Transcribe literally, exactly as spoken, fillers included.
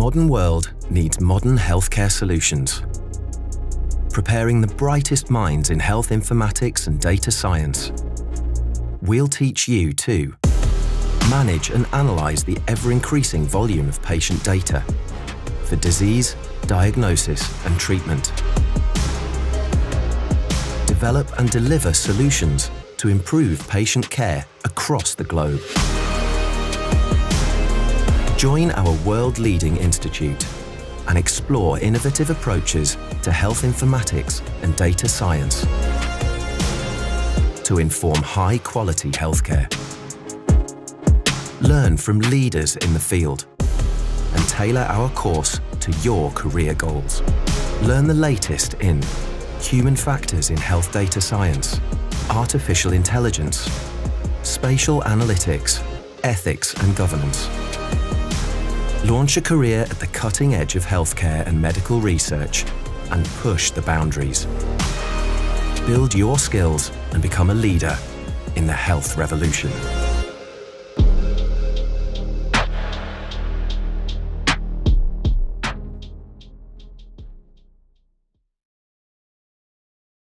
modern world needs modern healthcare solutions, preparing the brightest minds in health informatics and data science. We'll teach you to manage and analyze the ever-increasing volume of patient data for disease, diagnosis and treatment. Develop and deliver solutions to improve patient care across the globe. Join our world-leading institute and explore innovative approaches to health informatics and data science to inform high-quality healthcare. Learn from leaders in the field and tailor our course to your career goals. Learn the latest in human factors in health data science, artificial intelligence, spatial analytics, ethics and governance. Launch a career at the cutting edge of healthcare and medical research and push the boundaries. Build your skills and become a leader in the health revolution.